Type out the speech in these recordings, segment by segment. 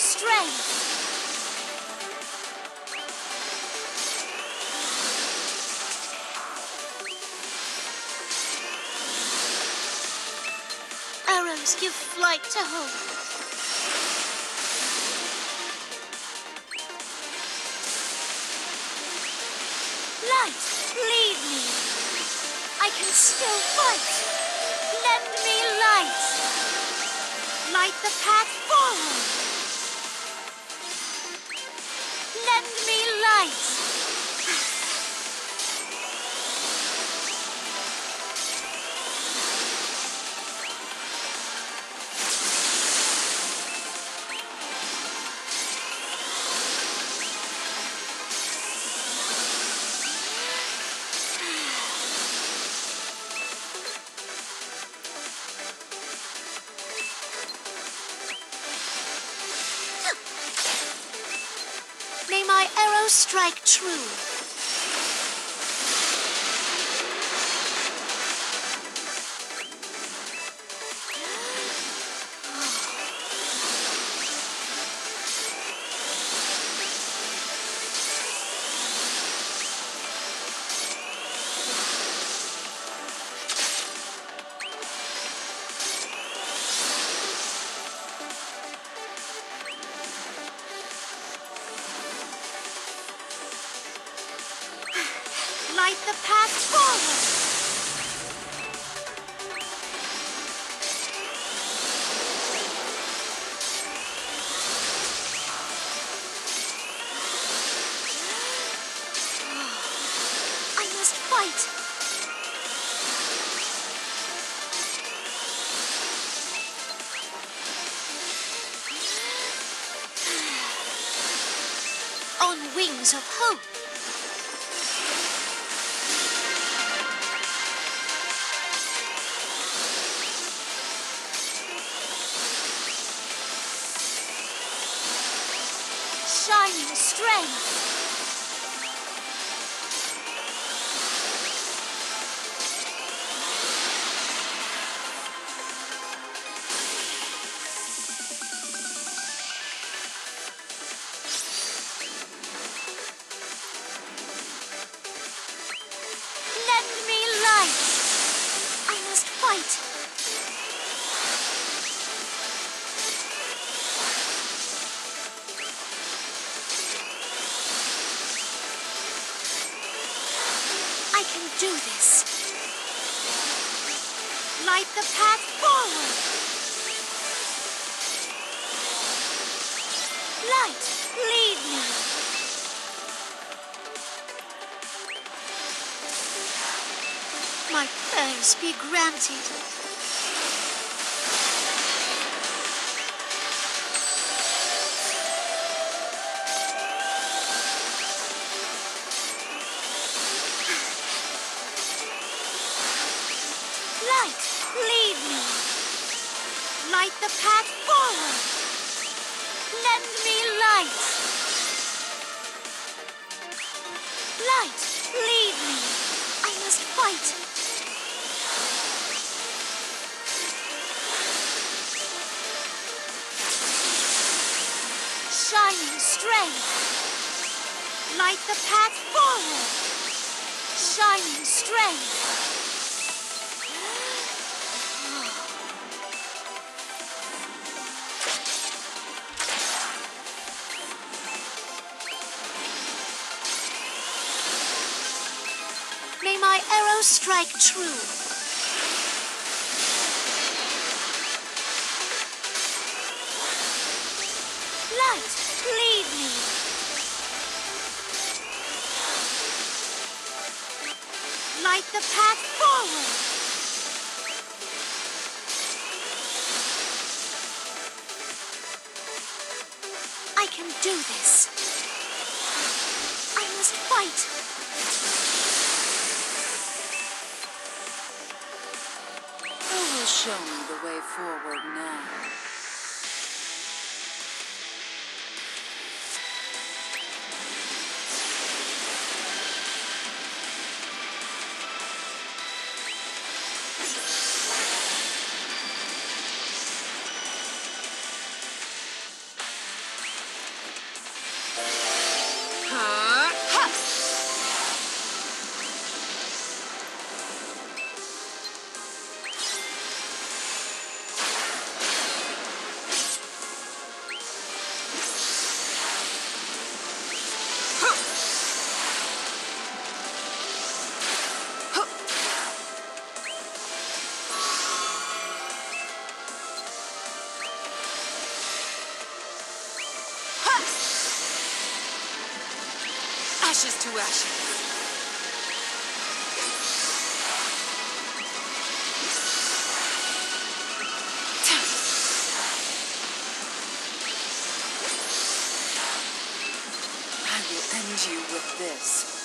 strength. Arrows give flight to hope. Light, lead me. I can still fight. Lend me light. Light the path forward. Lend me light. May my arrow strike true. Light the path forward. I must fight. On wings of hope. Shining strength. Lend me light. I must fight. Do this. Light the path forward. Light, lead me. My prayers be granted. Light, lead me. Light the path forward. Lend me light. Light, lead me. I must fight. Shining strength. Light the path forward. Shining strength. May my arrow strike true. Light, lead me. Light the path forward. I can do this. I must fight. Show me the way forward now. ashes. I will end you with this.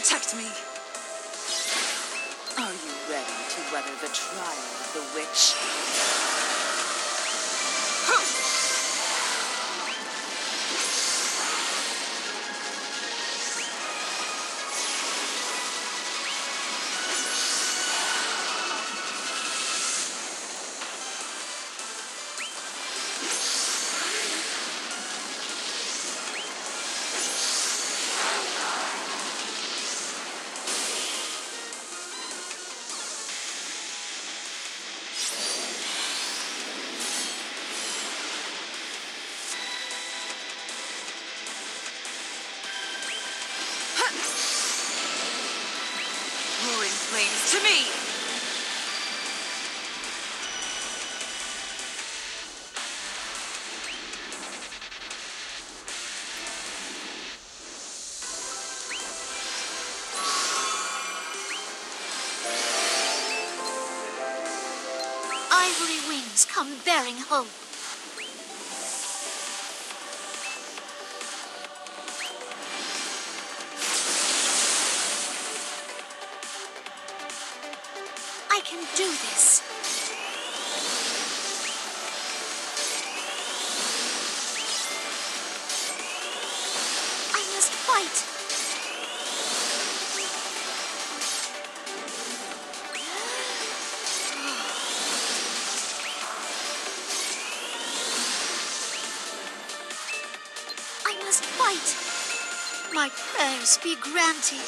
Protect me. Are you ready to weather the trial of the witch? To me! Ivory wings come bearing hope. I can do this. I must fight. I must fight. My prayers be granted.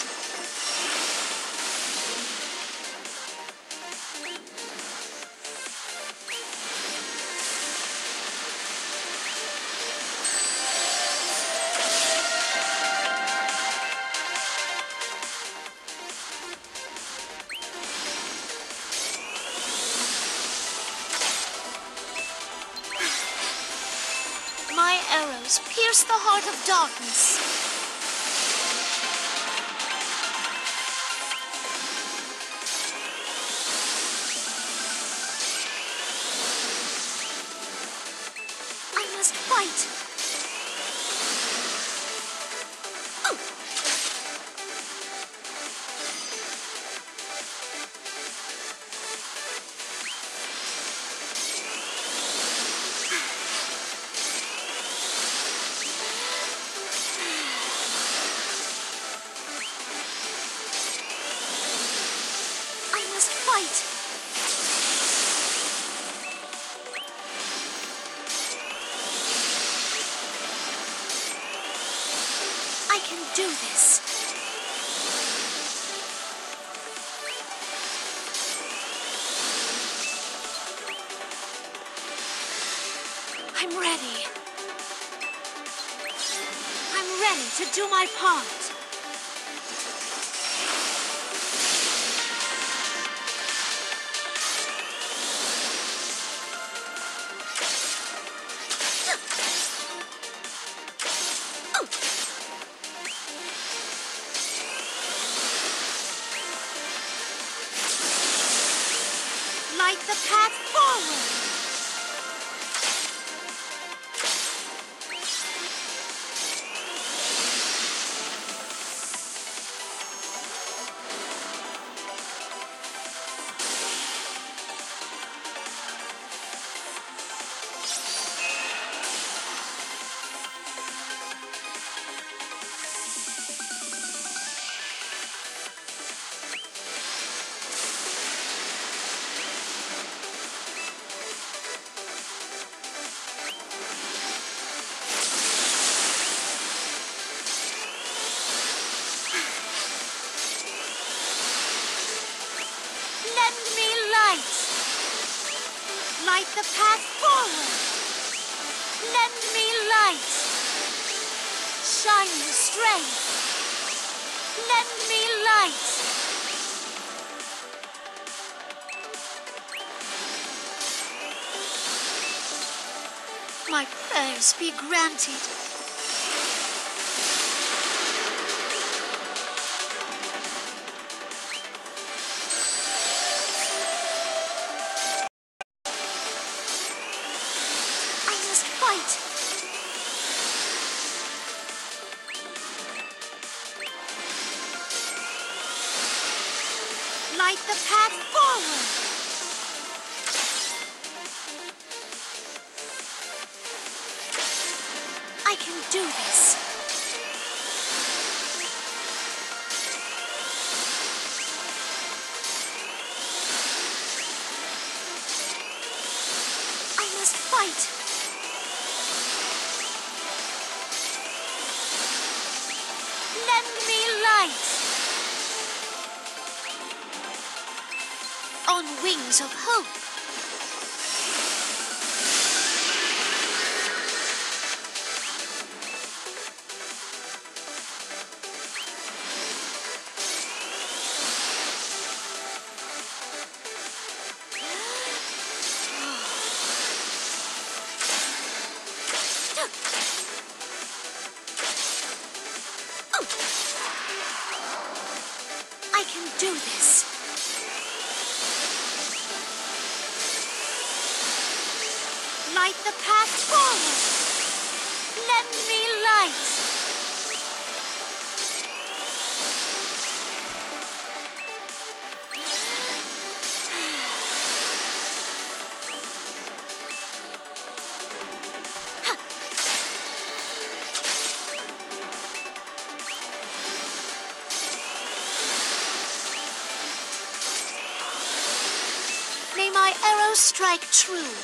Pierce the heart of darkness. I must fight. Oh. I can do this. I'm ready. I'm ready to do my part. Light the path forward. the path forward. Lend me light. Shine the strength. Lend me light. My prayers be granted. Light the path forward. I can do this. I must fight. Lend me light. On wings of hope. I can do this. Light the path forward. Lend me light. May my arrow strike true.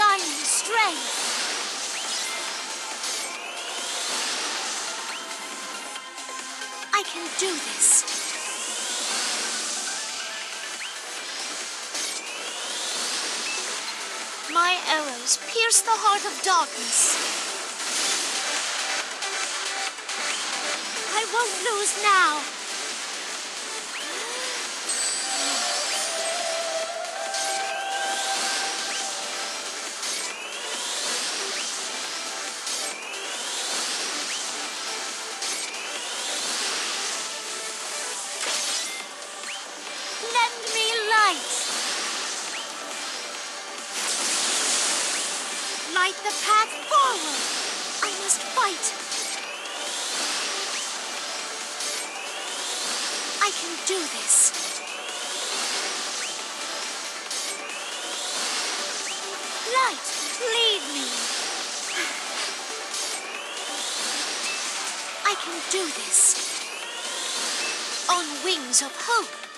Shining strength. I can do this. My arrows pierce the heart of darkness. I won't lose now. Light the path forward. I must fight. I can do this. Light, lead me. I can do this. On wings of hope.